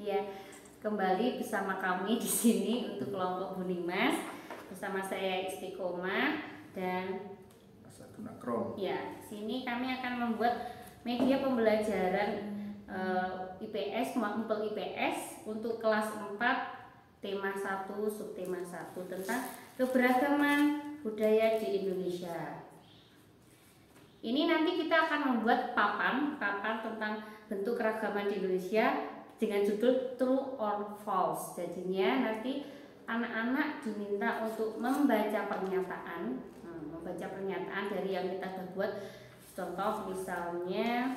Media. Kembali bersama kami di sini untuk kelompok Bunimas, bersama saya Istiqomah dan Akrom. Ya, sini kami akan membuat media pembelajaran IPS, Makumpul IPS untuk kelas 4 tema 1 subtema 1 tentang keberagaman budaya di Indonesia. Ini nanti kita akan membuat papan tentang bentuk keragaman di Indonesia dengan judul True or False. Jadinya nanti anak-anak diminta untuk membaca pernyataan dari yang kita sudah buat. Contoh misalnya,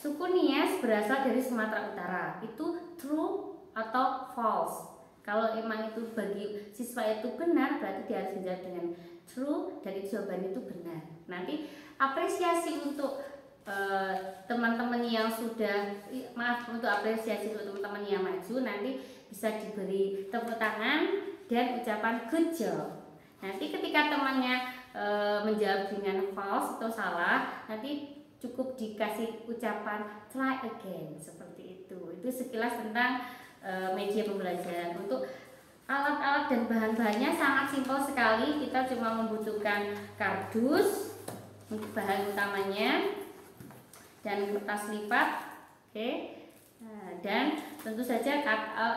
suku Nias berasal dari Sumatera Utara. Itu true atau false? Kalau emang itu bagi siswa itu benar, berarti dia harus menjawab dengan true, dan jawaban itu benar. Nanti apresiasi untuk teman-teman yang apresiasi untuk teman-teman yang maju nanti bisa diberi tepuk tangan dan ucapan good job. Nanti ketika temannya menjawab dengan false atau salah, nanti cukup dikasih ucapan try again, seperti itu. Itu sekilas tentang media pembelajaran. Untuk alat-alat dan bahan-bahannya sangat simpel sekali. Kita cuma membutuhkan kardus untuk bahan utamanya dan kertas lipat, oke. Nah, dan tentu saja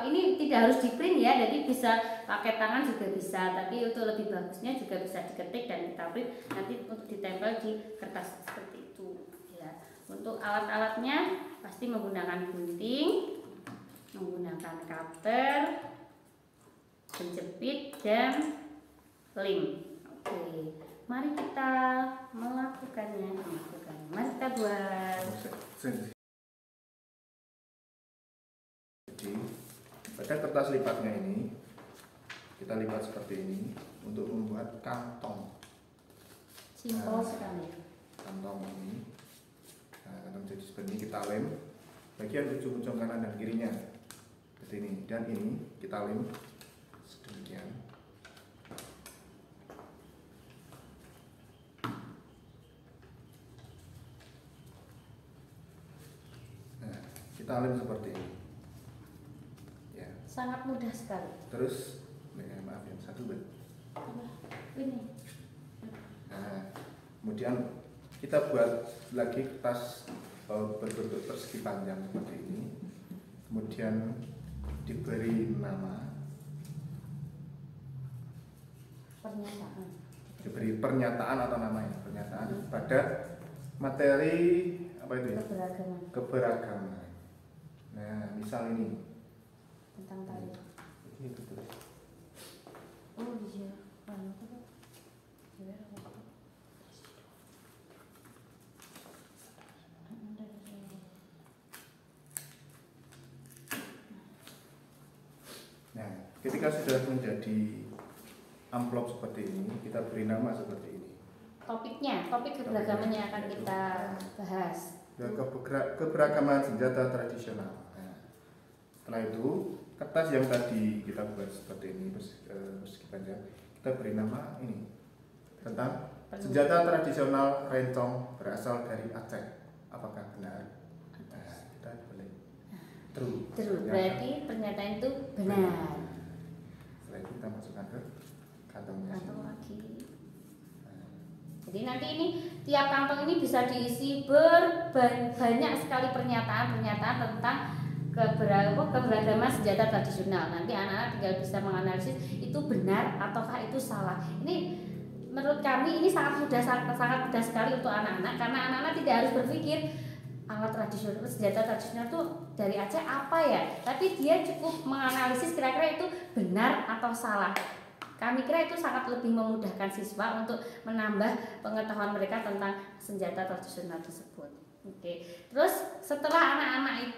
ini tidak harus di print ya, jadi bisa pakai tangan juga bisa. Tapi untuk lebih bagusnya juga bisa diketik dan kita print nanti untuk ditempel di kertas seperti itu ya. Untuk alat-alatnya pasti menggunakan gunting, menggunakan cutter, penjepit dan lem. Oke, mari kita melakukannya. Mari kita buat. Jadi pada kertas lipatnya ini kita lipat seperti ini untuk membuat kantong. Simpel sekali. Kantong ini, kantong jadi seperti ini kita lem bagian ujung-ujung kanan dan kirinya seperti ini, dan ini kita lem sedemikian. Nah, kita lem seperti ini. Ya. Sangat mudah sekali. Terus, maaf yang satu bed. Ini. Nah, kemudian kita buat lagi kertas berbentuk persegi panjang seperti ini. Kemudian diberi nama. Diberi pernyataan atau namanya pernyataan pada materi apa itu ya? Keberagaman. Nah, misal ini tentang tari. Ini betul. Oh iya, nah, ketika sudah menjadi amplop seperti ini, kita beri nama seperti ini. Topik keberagamannya akan kita bahas. Keberagaman senjata tradisional. Nah, setelah itu, kertas yang tadi kita buat seperti ini persegi panjang, kita beri nama ini tentang senjata tradisional rencong berasal dari Aceh. Apakah benar? Nah, kita boleh true. True berarti pernyataan itu benar. Setelah itu kita masukkan ke kantong lagi. Jadi nanti ini tiap kantong ini bisa diisi banyak sekali pernyataan tentang keberagaman senjata tradisional. Nanti anak-anak tinggal bisa menganalisis itu benar ataukah itu salah. Ini menurut kami ini sangat mudah sekali untuk anak-anak, karena anak-anak tidak harus berpikir alat tradisional, senjata tradisional itu dari Aceh apa ya, tapi dia cukup menganalisis kira-kira itu benar atau salah. Kami kira itu sangat lebih memudahkan siswa untuk menambah pengetahuan mereka tentang senjata tradisional tersebut. Oke. Terus setelah anak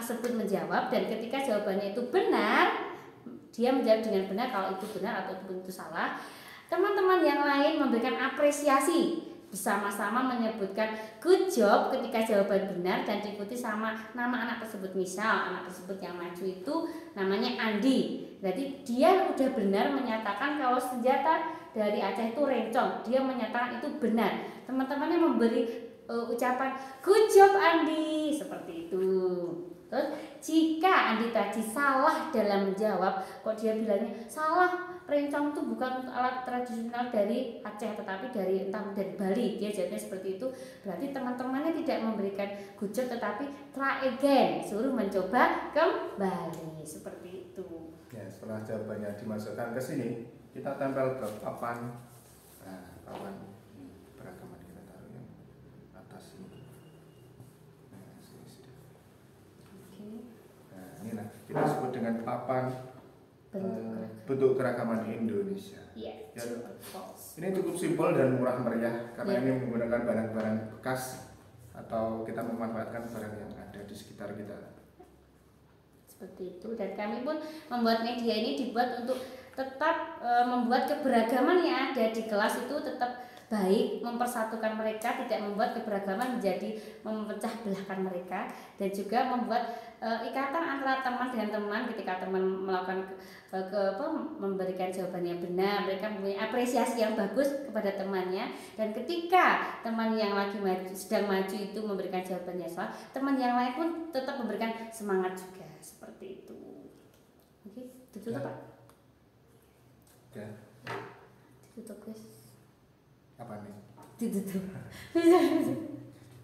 tersebut menjawab, dan ketika jawabannya itu benar, dia menjawab dengan benar kalau itu benar atau itu salah. Teman-teman yang lain memberikan apresiasi, bersama-sama menyebutkan good job ketika jawaban benar, dan diikuti sama nama anak tersebut. Misal anak tersebut yang maju itu namanya Andi. Jadi dia udah benar menyatakan kalau senjata dari Aceh itu rencong. Dia menyatakan itu benar. Teman-temannya memberi ucapan good job Andi, seperti itu. Terus jika Andi tadi salah dalam menjawab, kok dia bilangnya salah, rencong itu bukan alat tradisional dari Aceh tetapi dari dari Bali, dia jadinya seperti itu. Berarti teman-temannya tidak memberikan good job tetapi try again, suruh mencoba kembali, seperti itu ya. Setelah jawabannya dimasukkan ke sini, kita tempel ke papan. Nah, papan beragama kita taruh yang atas ini. Nah, sini sudah. Nah, ini lah kita sebut dengan papan bentuk keragaman Indonesia. Yes. Ya, ini cukup simpel dan murah meriah karena ini menggunakan barang-barang bekas atau kita memanfaatkan barang yang ada di sekitar kita. Seperti itu, dan kami pun membuat media ini dibuat untuk tetap membuat keberagaman yang ada di kelas itu tetap baik, mempersatukan mereka, tidak membuat keberagaman menjadi memecah belahkan mereka, dan juga membuat ikatan antara teman dengan teman. Ketika teman melakukan memberikan jawaban yang benar, mereka mempunyai apresiasi yang bagus kepada temannya, dan ketika teman yang lagi sedang maju itu memberikan jawaban yang salah, teman yang lain pun tetap memberikan semangat juga, seperti itu. Oke, tutup Pak. Ya. Ditutup guys. Apa nih? Ditutup.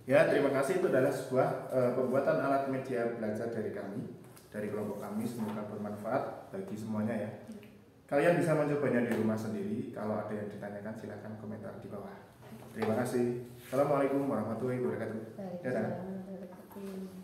Ya, terima kasih. Itu adalah sebuah pembuatan alat media belajar dari kami, dari kelompok kami. Semoga bermanfaat bagi semuanya ya. Kalian bisa mencobanya di rumah sendiri. Kalau ada yang ditanyakan silahkan komentar di bawah. Terima kasih. Assalamualaikum warahmatullahi wabarakatuh. Dadah.